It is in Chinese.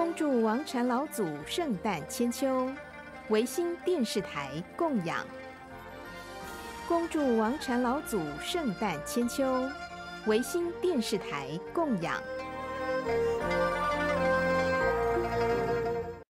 恭祝王禅老祖圣诞千秋，维新电视台供养。恭祝王禅老祖圣诞千秋，维新电视台供养。